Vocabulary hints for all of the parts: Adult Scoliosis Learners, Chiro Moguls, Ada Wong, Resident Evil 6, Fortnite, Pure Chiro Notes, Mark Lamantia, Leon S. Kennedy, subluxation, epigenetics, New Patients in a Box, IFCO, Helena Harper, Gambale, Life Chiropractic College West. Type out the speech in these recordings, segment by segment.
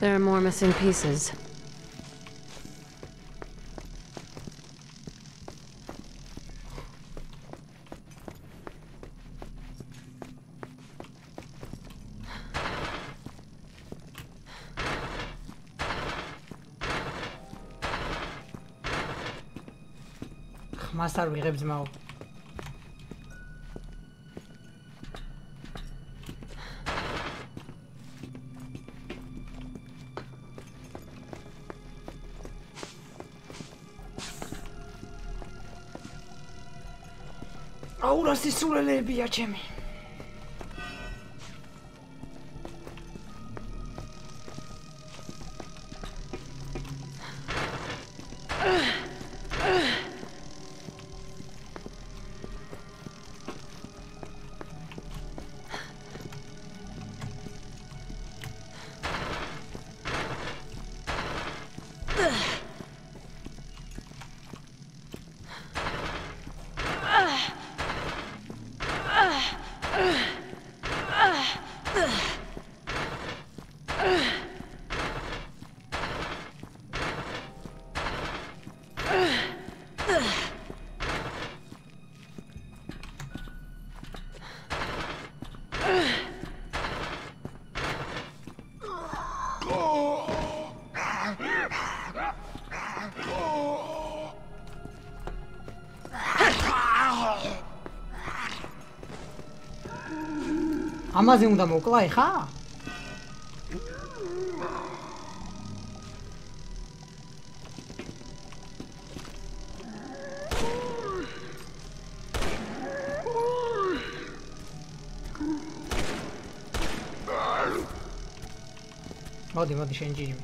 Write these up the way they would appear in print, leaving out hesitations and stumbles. There are more missing pieces. ما صار بالغيب زي ما هو. Ora si sulle piacemi. Amazin uda moklai ha. Modi modi shenjimi.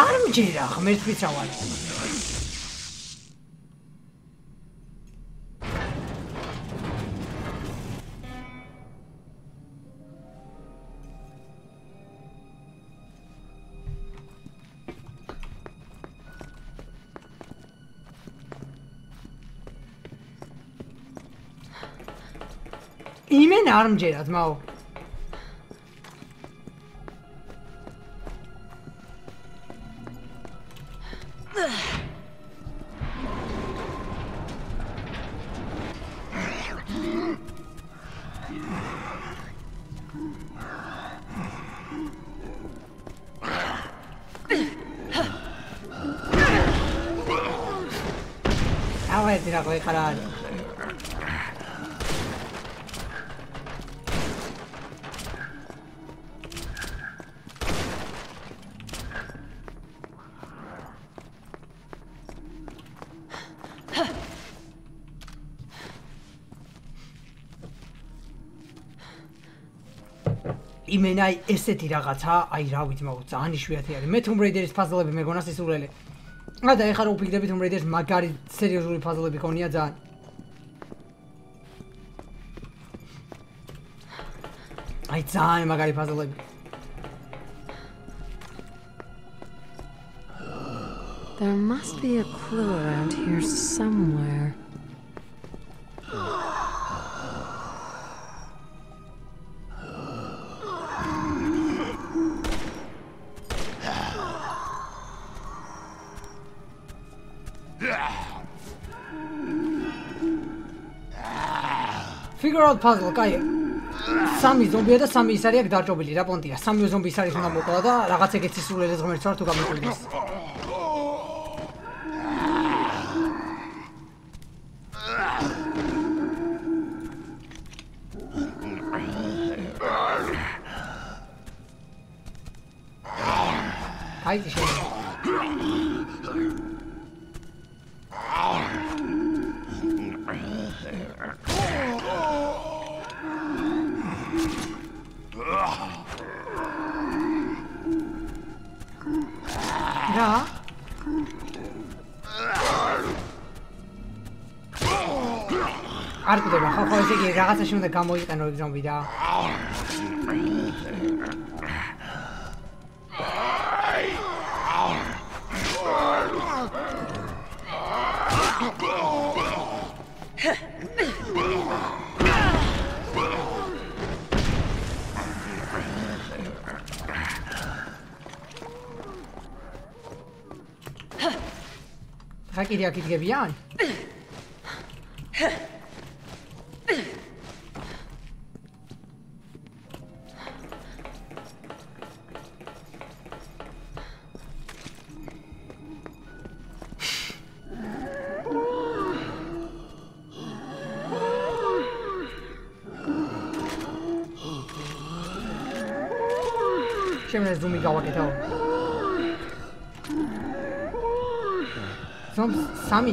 Armjira, khmet bitawal. I'm Jade, Asmo. I went to the car. Imenai ესეთი რაღაცა, აი რა ვიცი მაგოც ანიშვიათი არის. მე Tomb Raider-ის ფაზლები მეგონა სისურველი. და ეხლა რო ვფიქრდები Tomb Raider-ის მაგარი სერიოზული ფაზლები ქონია ძალიან. აი ძალიან მაგარი ფაზლები. There must be a clue around here somewhere. Figure out puzzle. Kai. Sami zombie da sami isari ak dartobili ra pontia. Sami zombie isari უნდა მოკლა და რაღაცე გეცი სულელეს ღმერთს არ თუ გამოკვლეს. Აი შეიძლება She was a gamble, you can always on with that. Aquí, tío, aquí, pillado. Čemu ne zumi ga ovakve to? Samo sami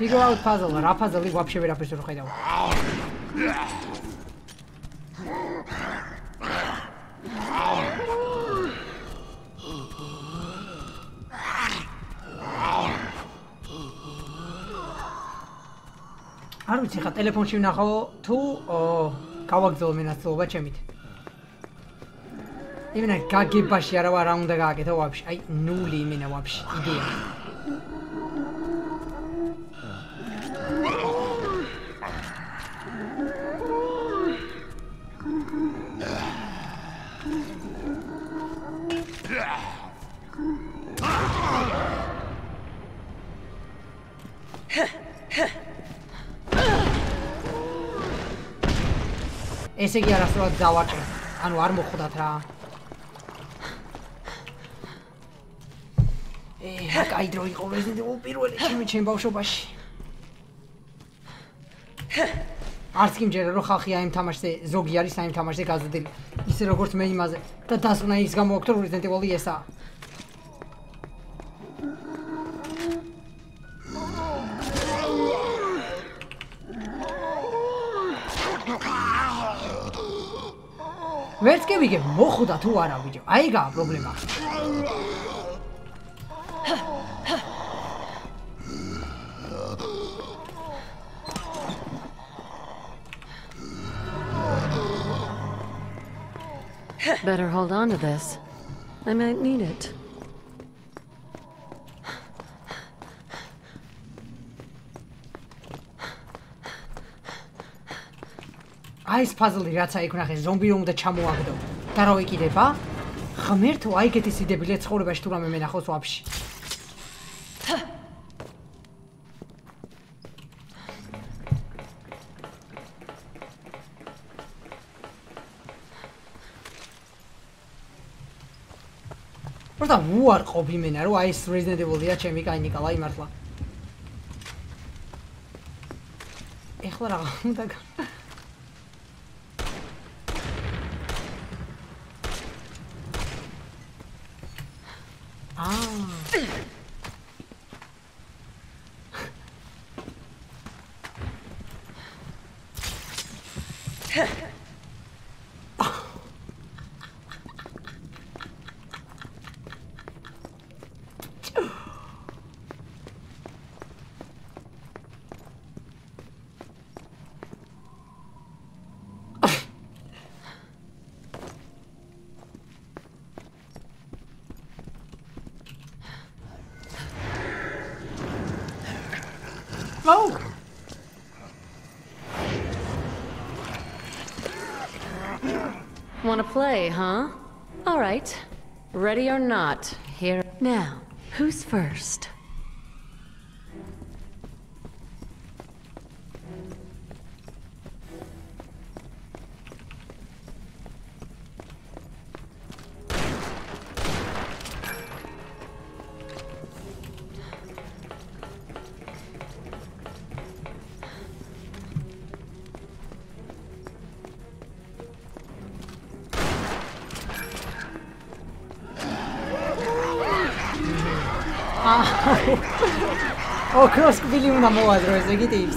Figure out puzzle. Ra puzzle I вообще vera pesero khayda. Aru chikha telefonshi nakho tu kavagzo mena soba chemit. Even a gagi bashara around the gageta wapsh. I newly mina wapsh idea. ऐसे क्या रास्ता जावाट है अनुवार मुख खुदा था ये काइड्रोई कोवेज़ ने वो पीरोले किमी चेंबाउ शोबाश आर्स किम जेरा रो खाखिया इम थामर्से जोगियारी साइम थामर्से काज़ दिल इसे रोकोर्ट में ही मज़े तदास उन्हें इसका मौक़तर उरिज़ने वाली ऐसा Let's give him more to that water with you. I got a problem. Better hold on to this. I might need it. Այս պազլի ռացայի կնախես զոմբիրում ուտը չամու ագդով, տարավիքի դեպա, խմերդ ու այք էտիսի դեպիլեց խորը բաշտուրամ եմ ենախոս ու ապշի. Որտա ու ար խոպի մենար ու այս Resident Evil դիա չեմ իկ այն Նիկալայի մարդլա. Եղլար աղաղում տական. Want to play, huh? All right. Ready or not, here now. Who's first? O cross bili una moda, droga, que tips.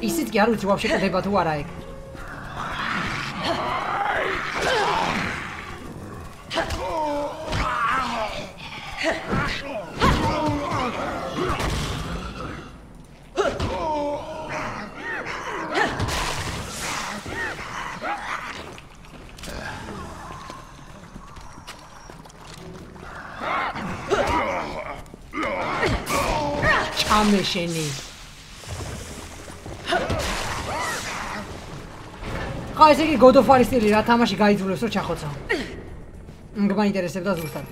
Is it chiar użyłam się tutaj batuarek. Czamy się nic. Guys, I go to far still. I thought I was going to so chakho sa. Gumani tere se bdas dostar.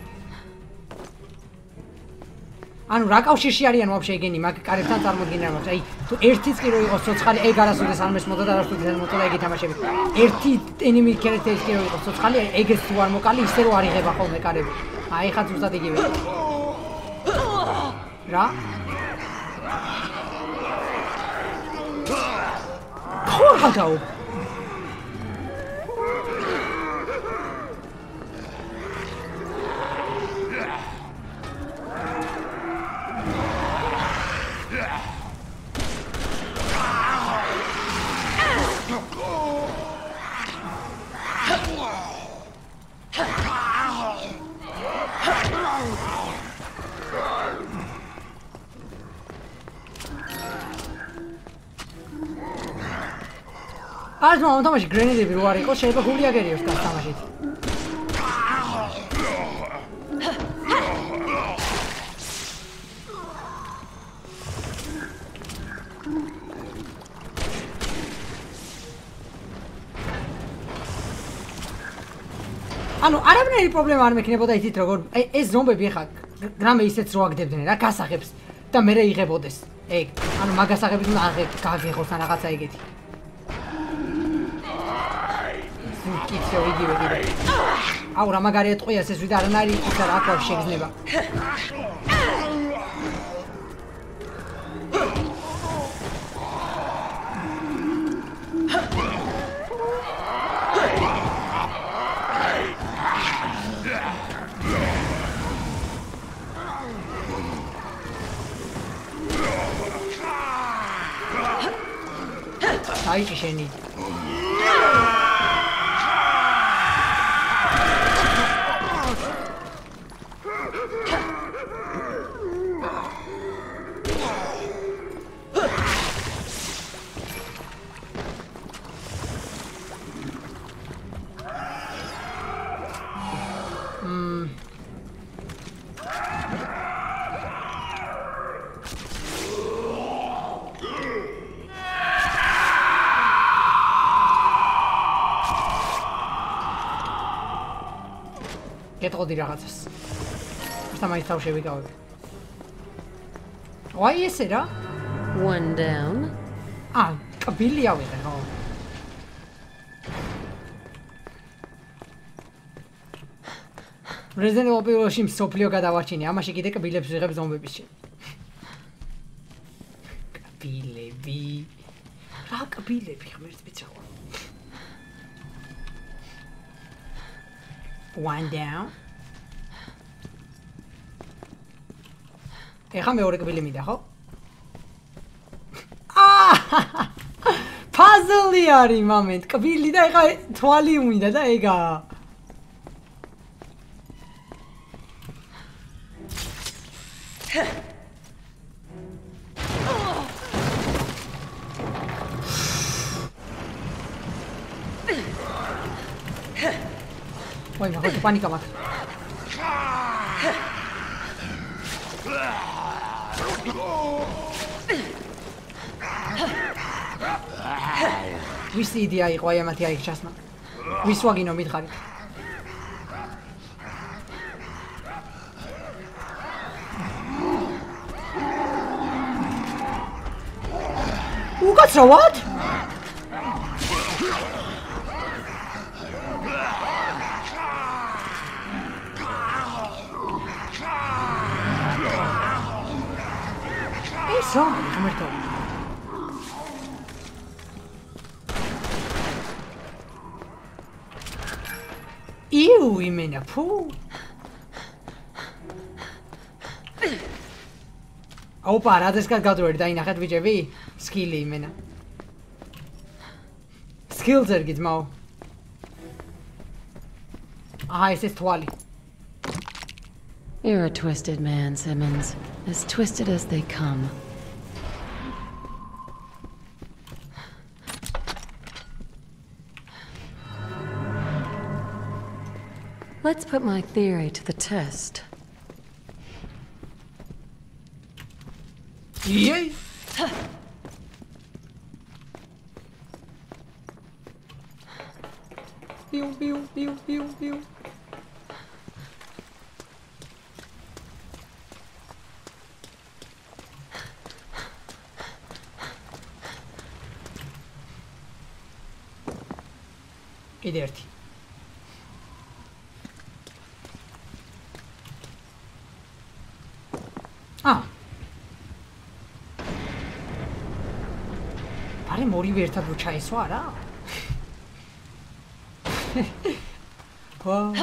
Anu rak au shishiyari anu abshay geni. Ma kariftan tar mod geni anu abshay. Tu ertiz ki roi osot khali e gara sude san mes moda darash tu disan moda lagi tamashe bi. Ertiz enemy character ki roi osot khali e ges tuar mo kali ister wari ge bakho me karib. Ai khat suda degi bi. Ra. Khol khadau. I don't know how much grenade if you are a coach, but who do you get if that's how much it? I don't have any problem with making about it. It's not a big hack. Grammy is it's rock debit. I can't have the Mary Rebodes. Egg and Magasaka is not a cargo or Sanaka. I get it. Keeps your idiot with it. Our Margaret Oyas is without an idea. It's a rock of shakes never. I should need. Why is it up? One down. Ah, a billion with it all. Resident Evil Shim Soplio Gadawachini. I'm a shiki take a billion of zombie bitch. Kabilebi. Rakabilebi. One down. I am going to give you a puzzle. Yari moment. Kabili dai twali umida daiga. Oi, ma ho panica ma. We see the eye, why am I the eye chestnut? We swag in a mid high. Who got so what? It's on, come here. Ew, I'm in a pool. Opa, I just got ready. I had to be skilly, man. Just killed her, Gizmo. Aha, jsi stvořili. You're a twisted man, Simmons. As twisted as they come. Let's put my theory to the test. Yay! Pew, pew, pew, pew, pew. Idiot. Ah. Pare mori verta ducha eso ara. Wow.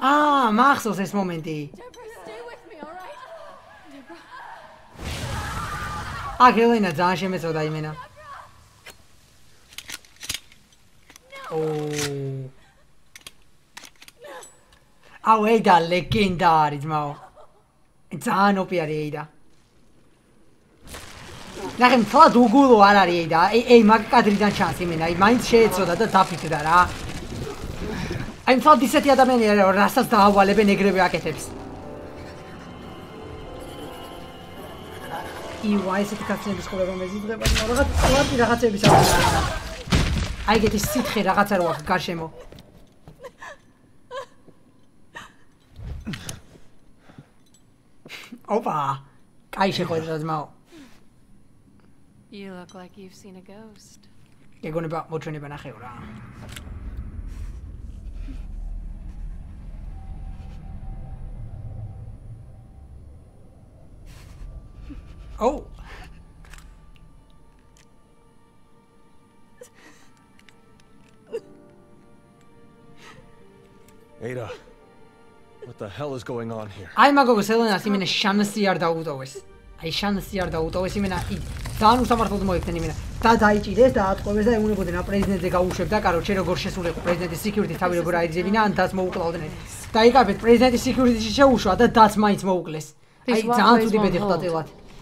Ah, Maxos is momenti. Ah, Helena, zašel mi to daj jména. Oh. Ah, Ada, legendář, Mao. Záno pěrý Ada. Nakem tla důgulo a Ada. Ej, máš kadridan šanci jména. Máš šest, co dáte tapit dara. I'm thought this idea that many or rastas da wale be negre be aketips. I why is it cutting this color on this but no ragat what the ragat be said. I get this sit khira ragat roh kashemo. Opa. Kai she khoid razmao. You look like you've seen a ghost. You're going about motroni bana khira. Oh. Ada, what the hell is going on here? I'm going to say that I'm going to see you.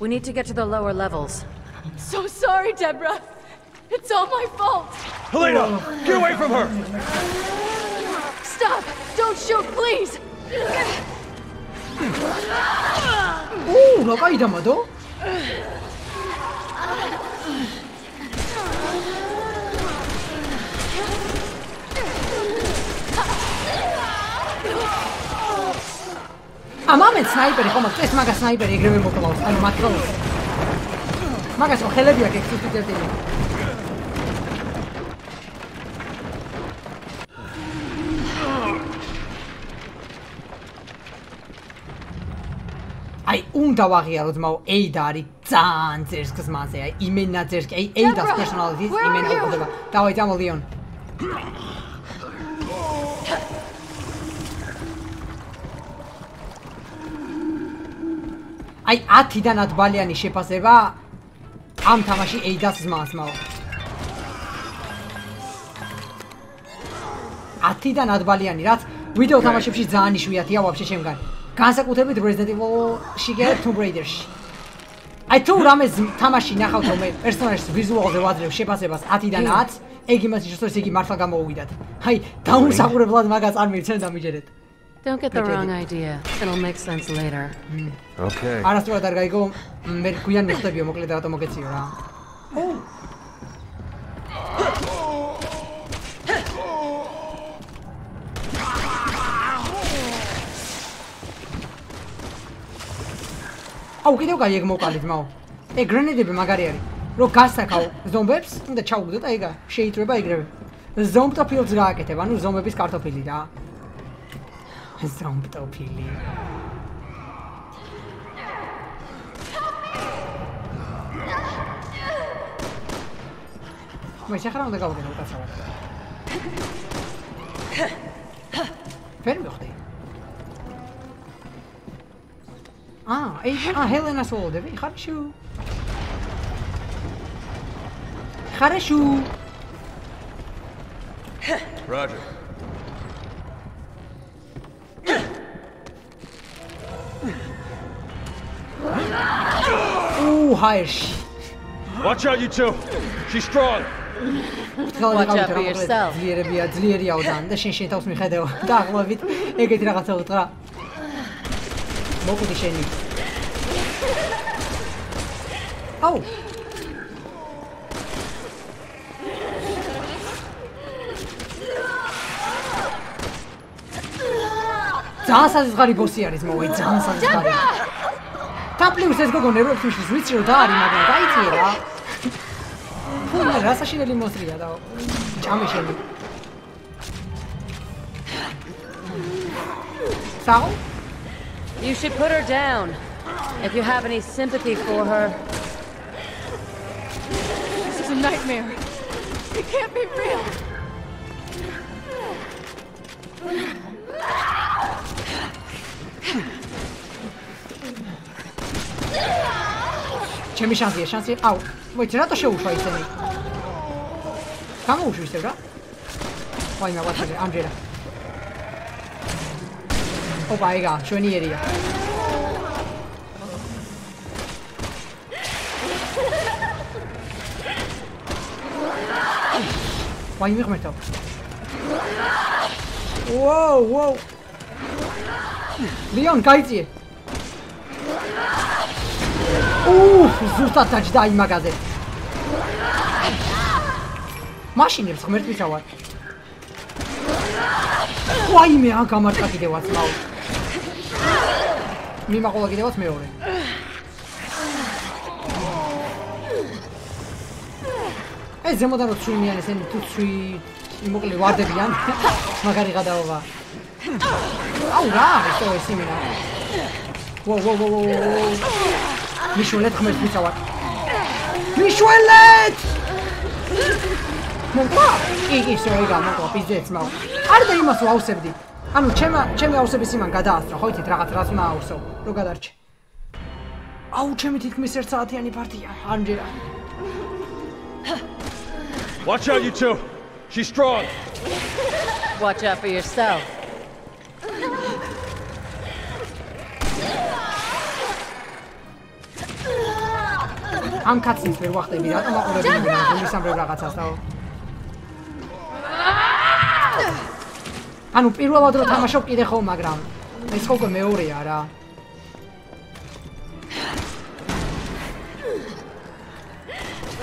We need to get to the lower levels. I'm so sorry, Deborah. It's all my fault. Helena, get away from her! Stop! Don't shoot, please! Oh, look at him, though. Ah, máme snipery, pomoc, to je maga sniper, někde mi pokoval, ale makrolos. Maga jsou chelebí, jak chci tu těžit. Aj undaváří, ale mám Eidari, cánceř, když mám se, aj jména cánceř, aj Eidas personality, jména odeva. Dávaj tam Leon. I atidan at Baliani Shepaseva Am Tamashi Eidas Masmo Atidan at Baliani, that's Widow Tamashi Zanish with Yawa Shemgan. Kansa could have been Resident Evil Shiger Tomb Raiders. I told Rames Tamashi Nahao to make personalized visual of the water of Shepasevas Atidan at Egimas Josiki Marfagamo with that. Hi, Town Sakura Blood Magas Army sent damage. Don't get the wrong idea. It'll make sense later. Okay. Ahora estoy atarga y como me cuidan este bioma que le trato como que chiva. Au que tengo que llegar como calismao. Grenade de magariari. Lo casa cao. Zombies de chau de taiga. Shade reba igre. Zomb to pills rakete. Vanu zombies kartopilida. Zombie pili. ماشي انا غلطان وكسرت فين بياخدها؟ هيلينا سولد بي خرشو Roger. Ooh, harsh. Watch out, you two. She's strong. Watch out for yourself. Oh. Dansa is very bossy, and it's more dansa. Can't believe this guy never finishes with your dad. Poor Rasa, she really mostly had a jammy shell. So? You should put her down if you have any sympathy for her. This is a nightmare. It can't be real. Čemi šanci je. Au, vojte, na to še ušla jste mi. Kamu ušli jste, že? Pojďme, vlačte, Andřela. Opa, jega, čo není jediná. Pojďme, jdeme to. Wow. Leon, kajci. Zůstatá čtá jim magazín. Mašiny, v smrti vyšla. Kují mi anka marka kidevát slav. Mimo kola kidevát mi ore. Ej, zemodan odšují mi, nesen tu šují, jim okoli várde bíjan. Magari kadavá. Aura, to je simina. Wow. Mišuelet, chomeš vyšovat. Mišuelet! Monka! I se ojga, monka, pizdec mal. Ale tady má svou ausebdy. Ano, čem je auseby si mám kadástra? Hojte, trahat, raz má ausou. Rugadarče. Au, čem je týk mi srdce a ty ani partia. Andřela. Watch out, you two. She's strong. Watch out for yourself. I'm cutting this very quickly. I'm not going to do that. I'm just going to cut this out. I'm not going to do that. I'm just going to cut this out. It's going to be over here.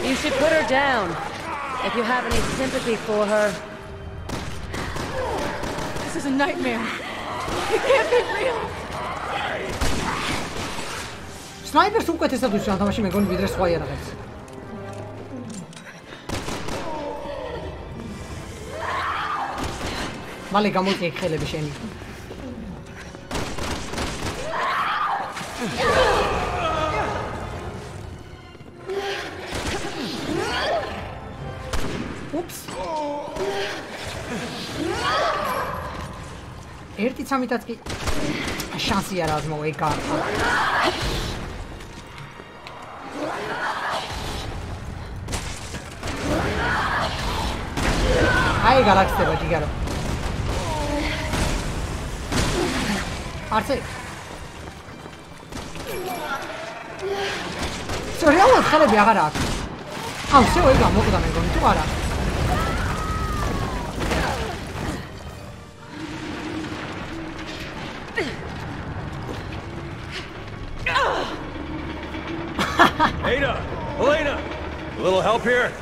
You should put her down if you have any sympathy for her. This is a nightmare. It can't be real. Sniper suka te sad učiná, tam asi mě konvidře svoje na věc. Malý kamut je chtěl byšení. Ups. Erti sami taky. Šanci je razmou i karta. Ay galaxy bati garo. Arce. Sorry, Allah khale bi agarak. Au se oiga moqda men goni tu ara. Ada, Helena, a little help here.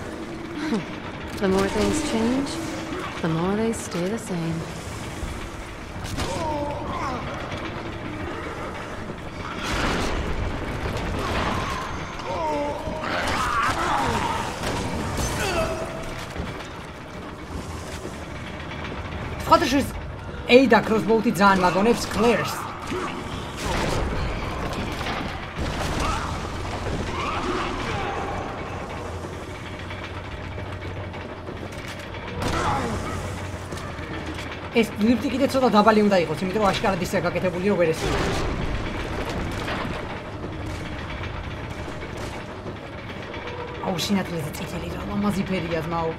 The more things change, the more they stay the same. Strategies Ada crossbow design magonets clears. 이 립스틱이 쳐도 다 발리면 다 이거 지금 아시카라 디스에 가게 되보기로 그랬어. 아우 신나트리 디스틱이 이거 너무 지페리 야마오.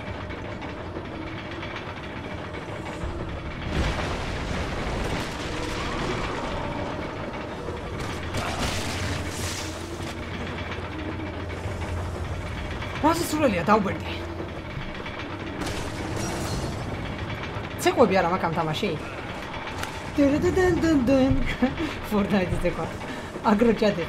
What's this really? Se qua biara ma canta ma shei. Fortnite te qua. Aggrocciate.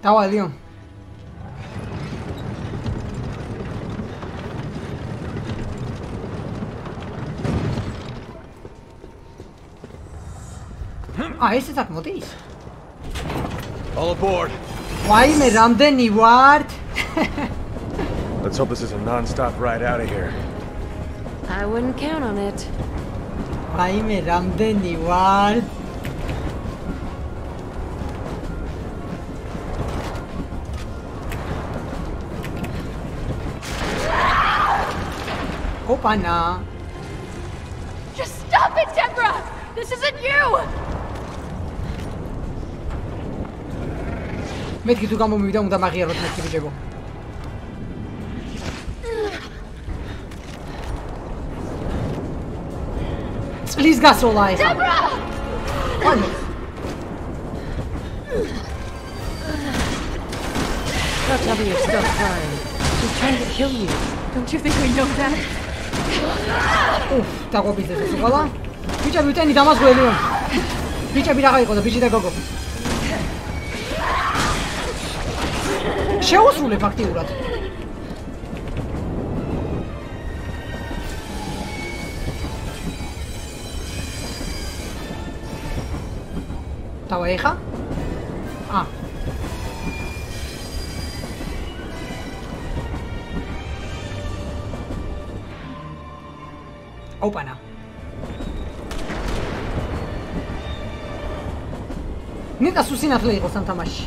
Tava ali, ó. Ah, esse tak motis. All aboard. Why me ramden ni ward? Let's hope this is a non-stop ride out of here. I wouldn't count on it. Why me ramden ni ward? Opa na. Just stop it, Deborah. This isn't you. Metki tu kamo mi dam da magierot metki bichego. Please gasolai. That's how you're still crying. She's trying to kill you. Don't you think we know that? Oof, ta go bize se sugala. Bicha bicha ni damas goelion. Bicha bira kai godo bicha gogo. Sheu usule faktiurat. Tava hija? Ah. Opana. Nita susina flego Santa Mash.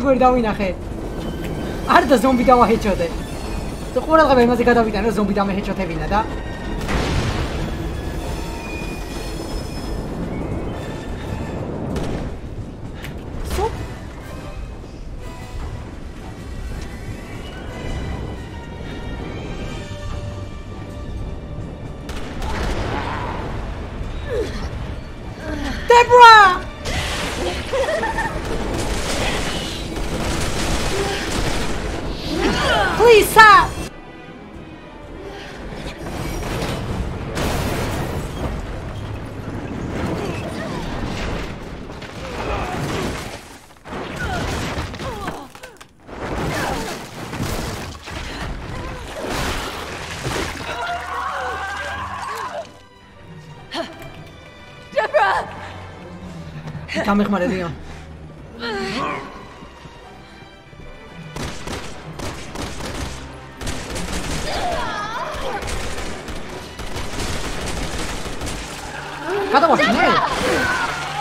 گرداوی نخه هر تا زومبی داوا هیچ شده تو قورا قبل ما زیگا داوی دنه زومبی دامه هیچ شده بینه دا سوب دبرا Please stop! Deborah! Come here, my dear.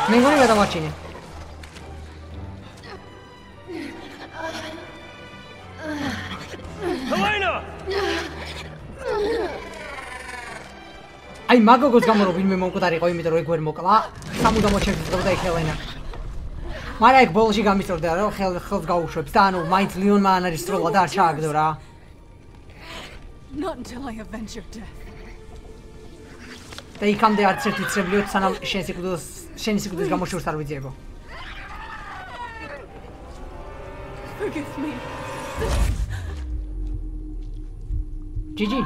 Ninguna me da machine. Helena! Ai mago ko zgamo robim mom ko tari qoimi dro egwer mokla. Samu gamochevdobda Helena. Mara ek bolshi gamitzorda ro khel gaushobs da anu maints lion ma anar istrola da chagdo ra. Not until I avenge your death. Dai kam de artsertitsebliot sanam shensi kudos Sheni si kudis gamoshur sarvi dzebo. Forgive me. Gigi.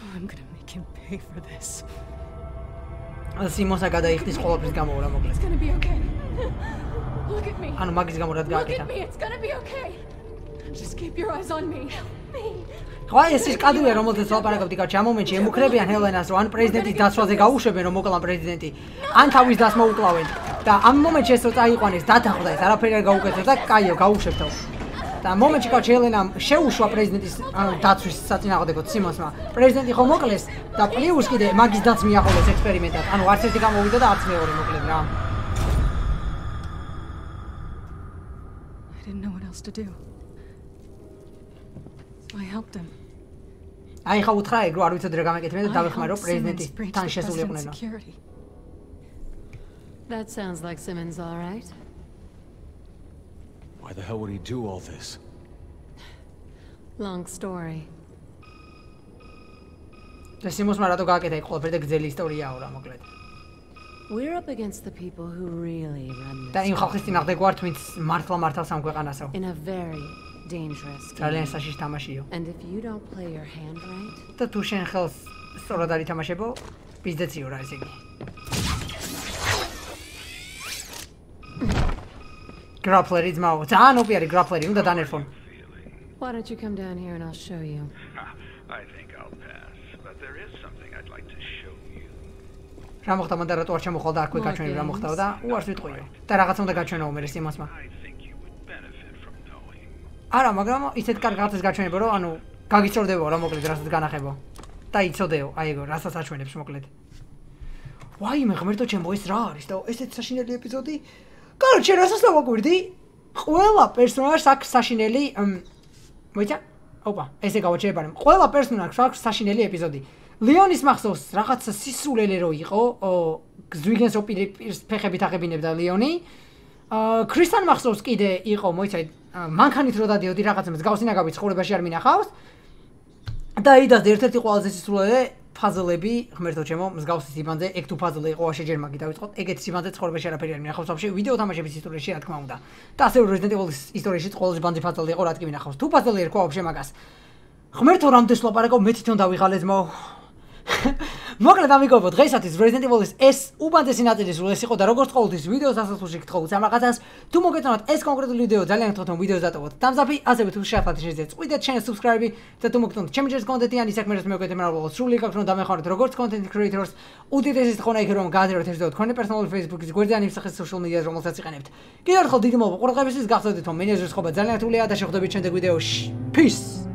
I'm gonna make him pay for this. Simos agada ichtis qolapris gamora mokla. It's gonna be okay. Look at me. Anu magis gamorat gaaketa. Look at me. It's gonna be okay. It's Kaduya, almost the top of the Kachamu, Jim, Ukrabian Helena's one president, that's what the Gaushabi, Mokolan president. And how is that smoke glowing? The Amomaches of Taiwan is that a prayer go to that Kaya Gaushato. The moment you catch Helena, Sheusha president is Tatsu Satina de Gotsimasma. President Homokalis, that Liuski, the Magis Datsmiaholis experiment, and what's it come with the Datsmio Mokolan? I didn't know what else to do. I helped him. I have tried to with the president. That sounds like Simmons, all right. Why the hell would he do all this? Long story. We're up against the people who really run this. In a very dangerous game. And if you don't play your hand right, the Tushen Health Sorodari Tamashebo is the theorizing. Grappler is mouth. Ah, no, Pierre, grappler, you the Danner phone. Why don't you come down here and I'll show you? I think I'll pass, but there is something I'd like to show you. Ramokta Mandara to Chamokoda, quick action, Ramokta, what's it for you? Taragatson the Gachano, Mercimasma. Ara magamo iset kargates gačenebro anu kagičordebo ra moklet rasat ganahebo ta itsodeo aigo rasat sačvenebs moklet Why me gmerto chembo is ra aris da eset sashineli epizodi Karoche rasat slavogurdi qvela personaj saks sashineli moitsa opa ese gavochebarem qvela personaj saks sashineli epizodi Leonis maxos ragatsa sisulele ro iqo zvigens opiri pexebit aqebinebda Leoni Kristan maxos kide iqo moitsa მანქანით რო დადიოდი რაღაცებს გავსინაგავი ცხოვრებაში არ მინახავს და იდას ერთ-ერთი ყველაზე სისულელე ფაზლები ღმერთო ჩემო მსგავსი სიბანძე ეგ თუ ფაზლი იყო შეჯერმა გიდავიწყოთ ეგეთ სიბანძე ცხოვრებაში არაფერი არ მინახავს ვაფშე ვიდეო თამაშების ისტორიაში რა თქმა უნდა და ასე Resident Evil ისტორიაშიც ყველაზე ბანძი ფაზლი იყო რა თქმა მინახავს თუ ფაზლი ერქვა ვაფშე მაგას ღმერთო რამდენს ლაპარაკო მე თვითონ დავიღალე ძმო მოკლედ ამიგობთ დღეისათვის Resident Evil-ის ეს უბანძესი ნაწილი სულ ეს იყო და როგორც ყოველთვის ვიდეოს დასასრულში გთხოვთ ამ რაღაცას თუ მოგეწონათ ეს კონკრეტული ვიდეო ძალიან გთხოვთ რომ ვიდეოს დატოვოთ thumbs-up-ი ასევე თუ შეაფათ შეიძლება წვიდეთ შენს subscribe-ი და თუ მოგწონთ ჩემი ჯერ კონტენტი ან ის საქმეებს მეკეთებ მრავალ სრული გაქვთ რომ დამეხაროთ როგორც content creators უდიდესი ხონა იქ რომ გააზიაროთ ეს ვიდეო თქვენ პერსონალურ Facebook-ის გვერდზე ან იმ სახის social media-ზე რომელსაც იყენებთ კიდევ ერთხელ დიდი მადლობა ყურადღებისთვის გახსოვდით რომ მენეჯერის ხობა ძალიან რთულია და შეხვდებით შემდეგ ვიდეოში peace